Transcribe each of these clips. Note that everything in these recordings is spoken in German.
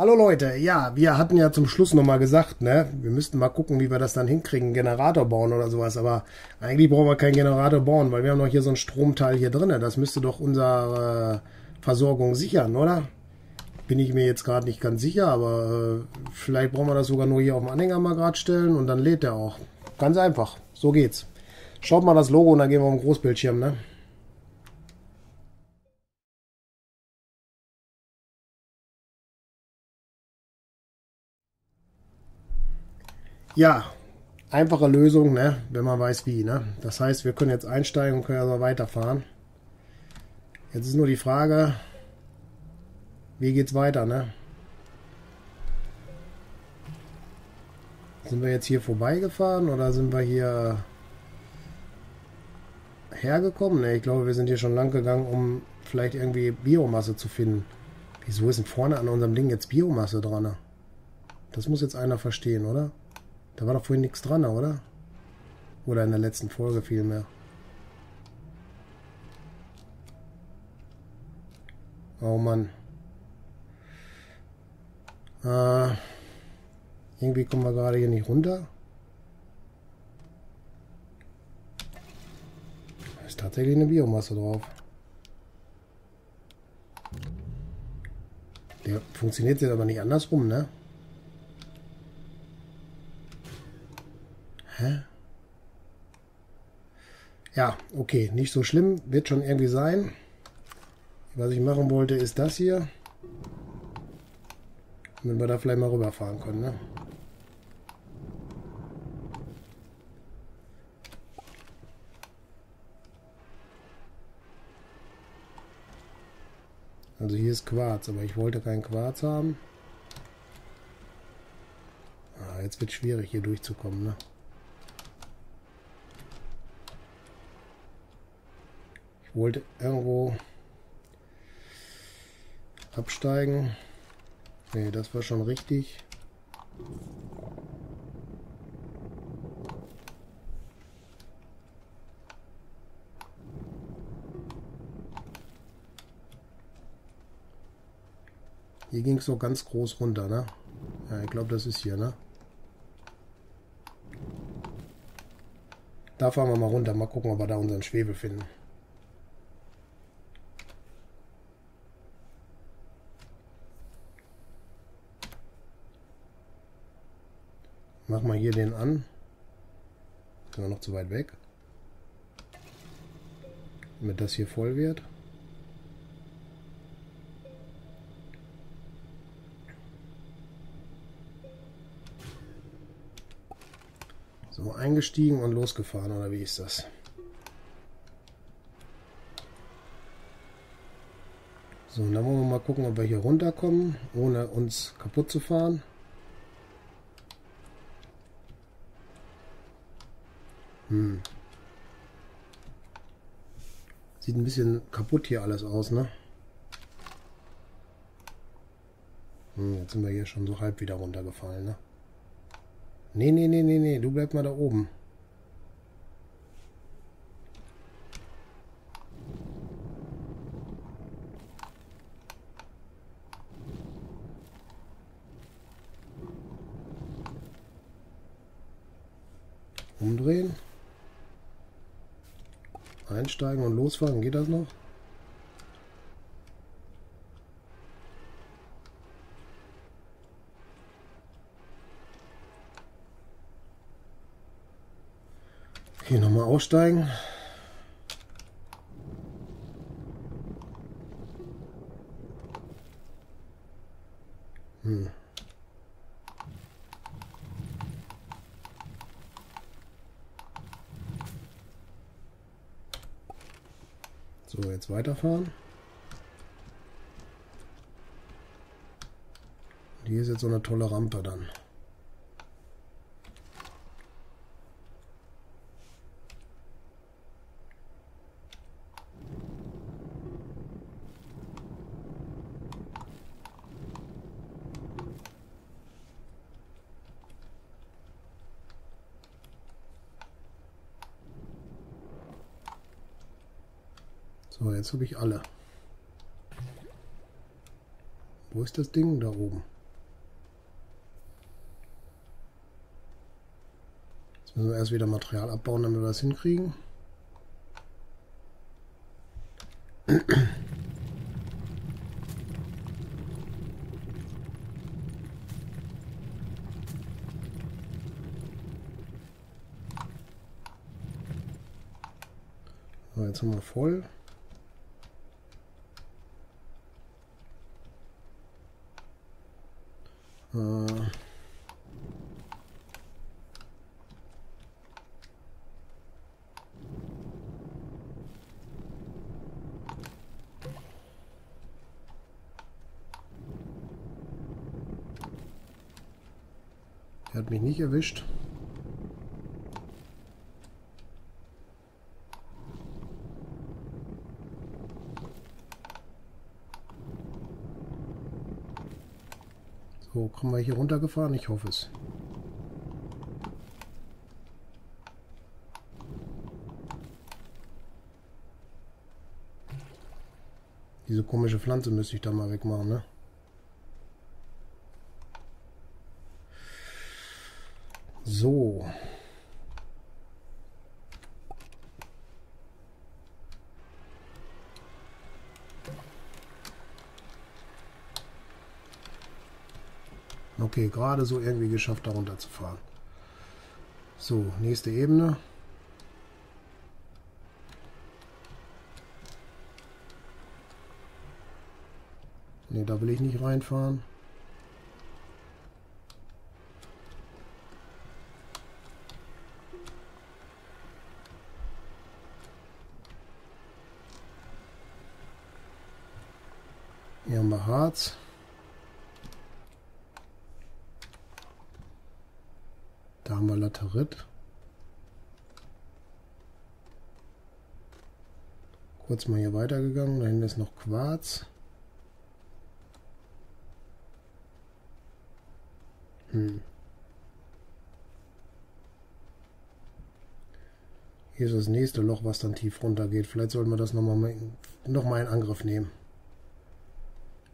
Hallo Leute, ja, wir hatten ja zum Schluss nochmal gesagt, ne, wir müssten mal gucken, wie wir das dann hinkriegen, einen Generator bauen oder sowas, aber eigentlich brauchen wir keinen Generator bauen, weil wir haben noch hier so ein Stromteil hier drin, das müsste doch unsere Versorgung sichern, oder? Bin ich mir jetzt gerade nicht ganz sicher, aber vielleicht brauchen wir das sogar nur hier auf dem Anhänger mal gerade stellen und dann lädt er auch. Ganz einfach, so geht's. Schaut mal das Logo und dann gehen wir auf den Großbildschirm, ne? Ja, einfache Lösung, ne? Wenn man weiß wie. Ne? Das heißt, wir können jetzt einsteigen und können also weiterfahren. Jetzt ist nur die Frage, wie geht's weiter, ne? Sind wir jetzt hier vorbeigefahren oder sind wir hier hergekommen? Ne, ich glaube, wir sind hier schon lang gegangen, um vielleicht irgendwie Biomasse zu finden. Wieso ist denn vorne an unserem Ding jetzt Biomasse dran? Ne? Das muss jetzt einer verstehen, oder? Da war doch vorhin nichts dran, oder? Oder in der letzten Folge vielmehr. Oh Mann. Irgendwie kommen wir gerade hier nicht runter. Da ist tatsächlich eine Biomasse drauf. Der funktioniert jetzt aber nicht andersrum, ne? Ja, okay, nicht so schlimm, wird schon irgendwie sein. Was ich machen wollte, ist das hier. Wenn wir da vielleicht mal rüberfahren können, ne? Also hier ist Quarz, aber ich wollte kein Quarz haben. Ah, jetzt wird es schwierig, hier durchzukommen, ne? Ich wollte irgendwo absteigen. Ne, das war schon richtig. Hier ging es so ganz groß runter, ne? Ja, ich glaube, das ist hier, ne? Da fahren wir mal runter, mal gucken, ob wir da unseren Schwefel finden. Mach mal hier den an. Sind wir noch zu weit weg? Damit das hier voll wird. So, eingestiegen und losgefahren, oder wie ist das? So, und dann wollen wir mal gucken, ob wir hier runterkommen, ohne uns kaputt zu fahren. Hm. Sieht ein bisschen kaputt hier alles aus, ne? Hm, jetzt sind wir hier schon so halb wieder runtergefallen, ne? Nee, nee, nee, nee, nee, du bleib mal da oben. Umdrehen. Einsteigen und losfahren, geht das noch? Hier nochmal aussteigen. Hm. So, jetzt weiterfahren. Und hier ist jetzt so eine tolle Rampe dann. So, jetzt habe ich alle. Wo ist das Ding? Da oben. Jetzt müssen wir erst wieder Material abbauen, damit wir das hinkriegen. So, jetzt haben wir voll. Der hat mich nicht erwischt. So, kommen wir hier runtergefahren? Ich hoffe es. Diese komische Pflanze müsste ich da mal wegmachen, ne? So. Okay, gerade so irgendwie geschafft, da runter zu fahren. So, nächste Ebene. Ne, da will ich nicht reinfahren. Hier haben wir Harz. Da haben wir Laterit. Kurz mal hier weitergegangen. Da hinten ist noch Quarz. Hier ist das nächste Loch, was dann tief runter geht. Vielleicht sollten wir das noch mal in Angriff nehmen.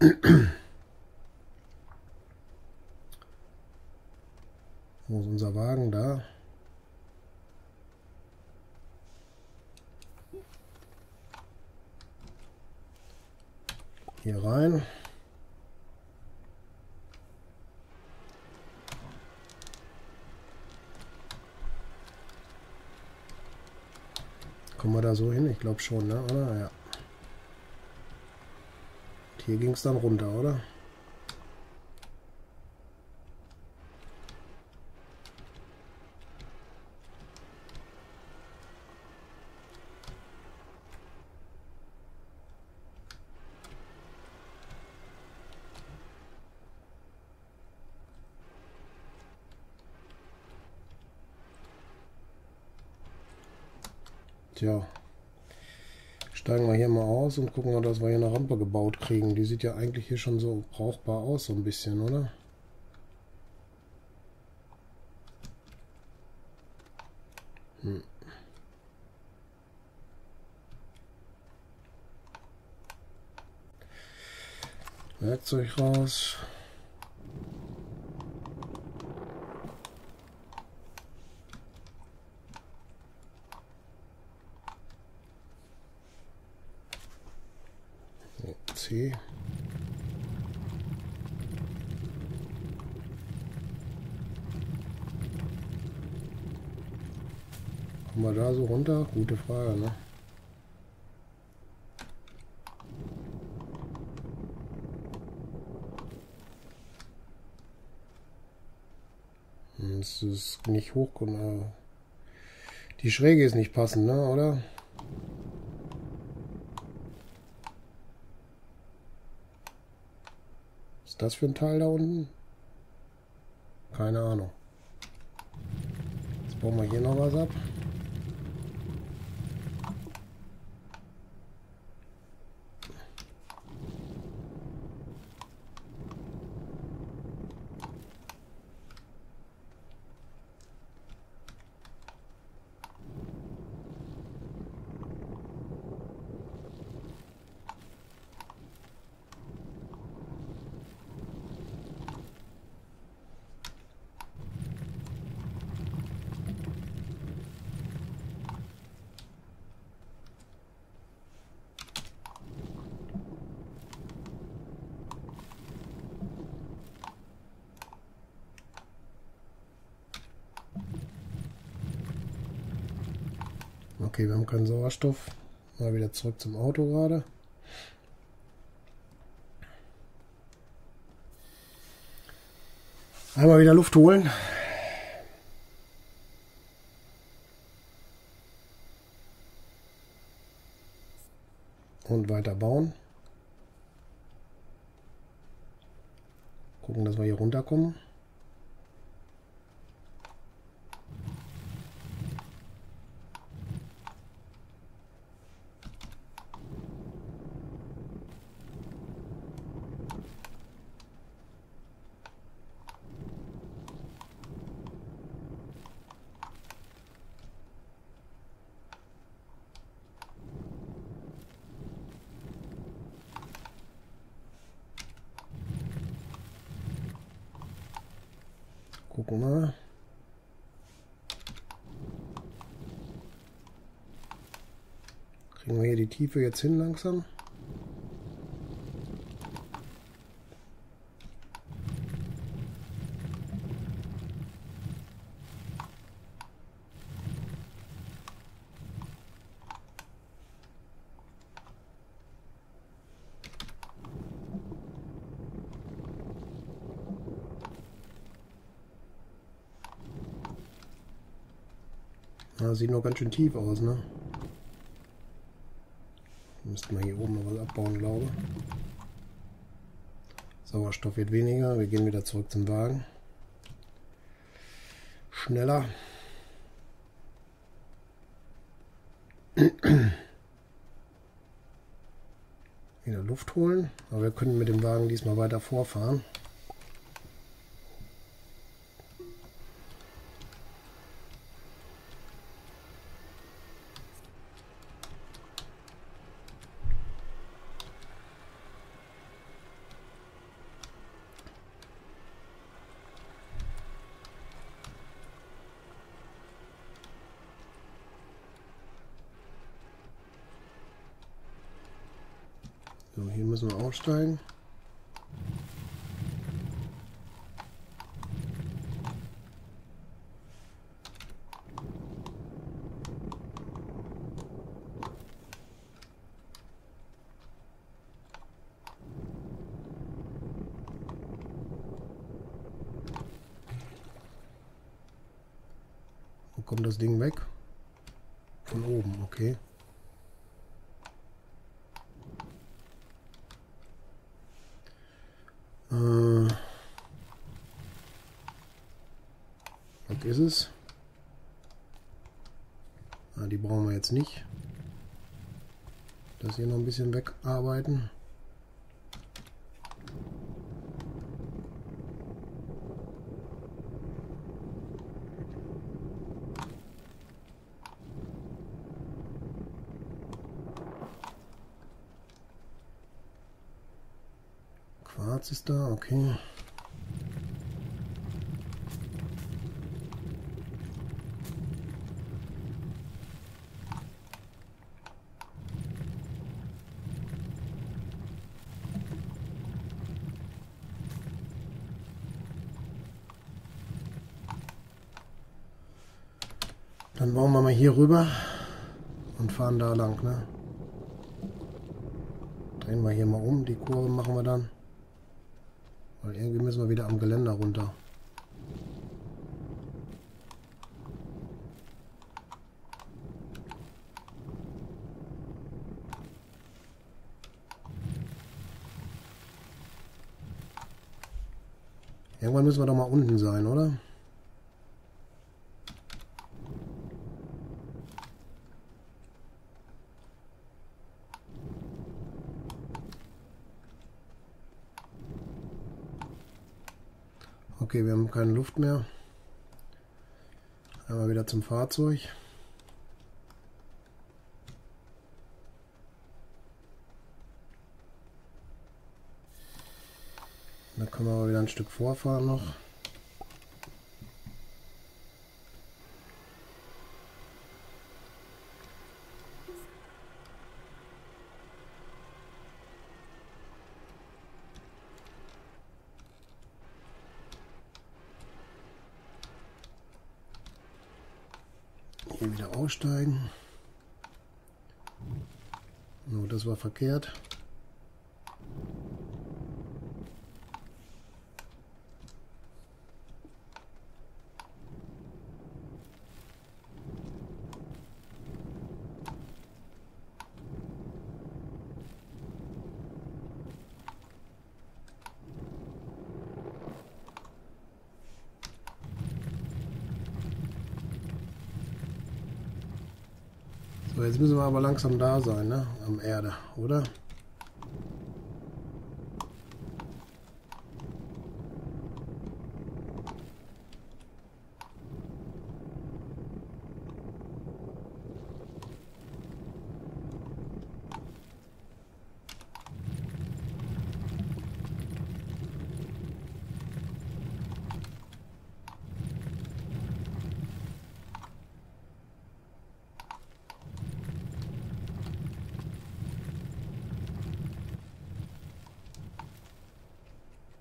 Wo ist unser Wagen da? Hier rein. Kommen wir da so hin? Ich glaube schon, ne? Oder? Ja. Hier ging es dann runter, oder? Tja. Steigen wir hier mal aus und gucken wir, dass wir hier eine Rampe gebaut kriegen. Die sieht ja eigentlich hier schon so brauchbar aus, so ein bisschen, oder? Werkzeug raus. C. Kommen wir da so runter? Gute Frage, ne? Es ist nicht hoch. Die Schräge ist nicht passend, ne? Oder? Das für ein Teil da unten? Keine Ahnung. Jetzt bauen wir hier noch was ab. Okay, wir haben keinen Sauerstoff. Mal wieder zurück zum Auto gerade. Einmal wieder Luft holen. Und weiter bauen. Gucken, dass wir hier runterkommen. Gucken mal. Kriegen wir hier die Tiefe jetzt hin langsam? Sieht noch ganz schön tief aus, ne? Müssten wir hier oben noch was abbauen, glaube ich. Sauerstoff wird weniger. Wir gehen wieder zurück zum Wagen. Schneller. Wieder Luft holen. Aber wir können mit dem Wagen diesmal weiter vorfahren. So, hier müssen wir aussteigen. Wo kommt das Ding weg? Von oben, okay. Was ist es? Ah, die brauchen wir jetzt nicht. Das hier noch ein bisschen wegarbeiten. Quarz ist da, okay. Dann bauen wir mal hier rüber und fahren da lang, ne? Drehen wir hier mal um, die Kurve machen wir dann. Weil irgendwie müssen wir wieder am Geländer runter. Irgendwann müssen wir doch mal unten sein, oder? Okay, wir haben keine Luft mehr. Einmal wieder zum Fahrzeug. Da können wir aber wieder ein Stück vorfahren noch. Wieder aussteigen. Gut, das war verkehrt. Jetzt müssen wir aber langsam da sein, ne? Am Erde, oder?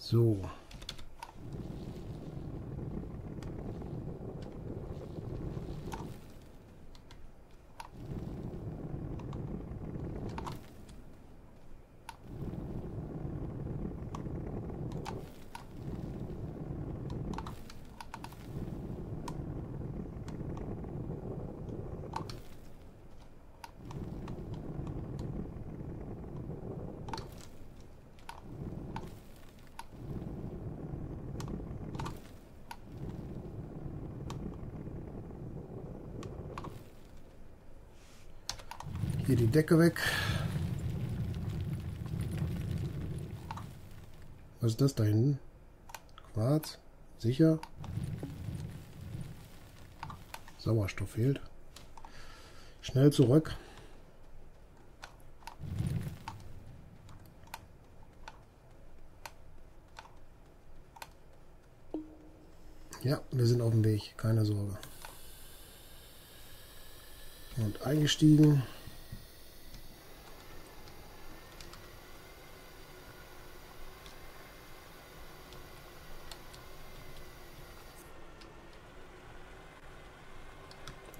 So. Hier die Decke weg. Was ist das da hinten? Quarz? Sicher? Sauerstoff fehlt. Schnell zurück. Ja, wir sind auf dem Weg. Keine Sorge. Und eingestiegen.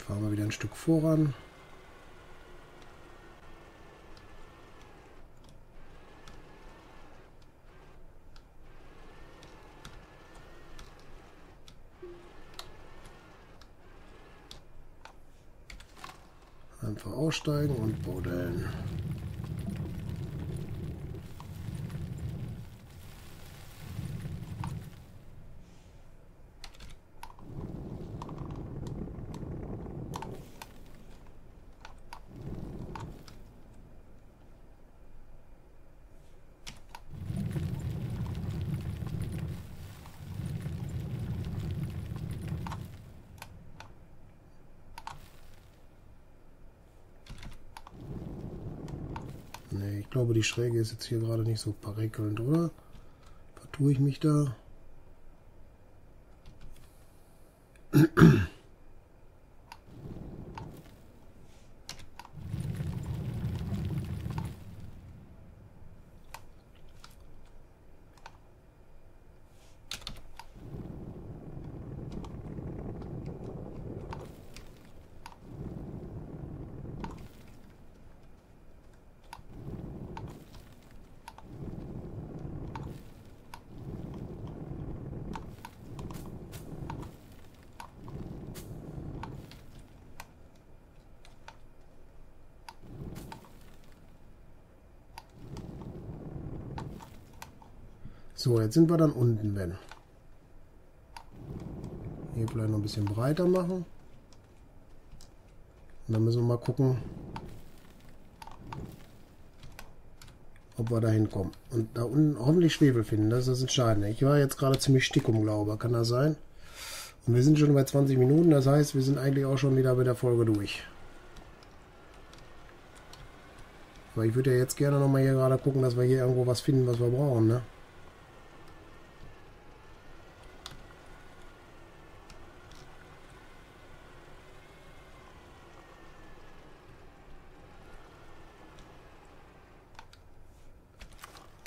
Fahren wir wieder ein Stück voran. Einfach aussteigen und buddeln. Nee, ich glaube, die Schräge ist jetzt hier gerade nicht so prickelnd, oder? Vertue ich mich da? So, jetzt sind wir dann unten, Ben. Hier vielleicht noch ein bisschen breiter machen. Und dann müssen wir mal gucken, ob wir da hinkommen. Und da unten hoffentlich Schwefel finden, das ist das Entscheidende. Ich war jetzt gerade ziemlich stickum, glaube ich, kann das sein? Und wir sind schon bei 20 Minuten, das heißt, wir sind eigentlich auch schon wieder bei der Folge durch. Aber ich würde ja jetzt gerne nochmal hier gerade gucken, dass wir hier irgendwo was finden, was wir brauchen, ne?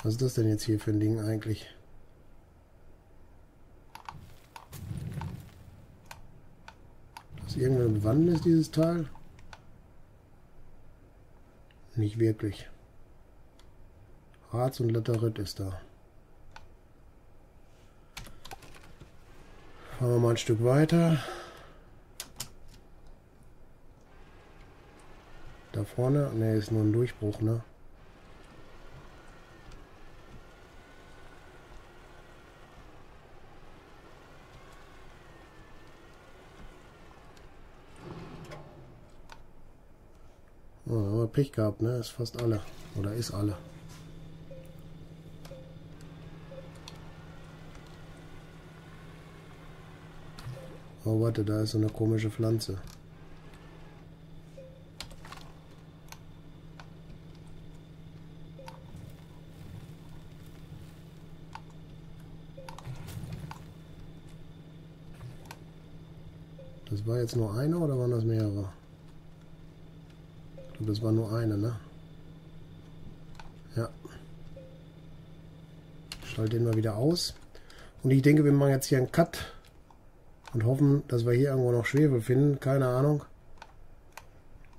Was ist das denn jetzt hier für ein Ding eigentlich? Das irgendwann im Wandel ist, dieses Tal? Nicht wirklich. Harz und Laterit ist da. Fahren wir mal ein Stück weiter. Da vorne? Ne, ist nur ein Durchbruch, ne? Oh, haben wir Pech gehabt, ne? Ist fast alle. Oder ist alle. Oh, warte, da ist so eine komische Pflanze. Das war jetzt nur eine oder waren das mehrere? Ich glaube, das war nur eine, ne? Ja. Schalte den mal wieder aus. Und ich denke, wir machen jetzt hier einen Cut und hoffen, dass wir hier irgendwo noch Schwefel finden. Keine Ahnung.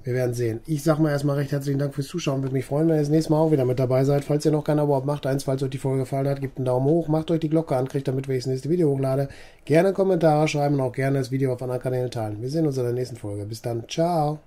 Wir werden sehen. Ich sage mal erstmal recht herzlichen Dank fürs Zuschauen. Würde mich freuen, wenn ihr das nächste Mal auch wieder mit dabei seid. Falls ihr noch kein Abo habt, macht eins. Falls euch die Folge gefallen hat, gebt einen Daumen hoch. Macht euch die Glocke an, kriegt damit, wenn ich das nächste Video hochlade. Gerne Kommentare schreiben und auch gerne das Video auf anderen Kanälen teilen. Wir sehen uns in der nächsten Folge. Bis dann. Ciao.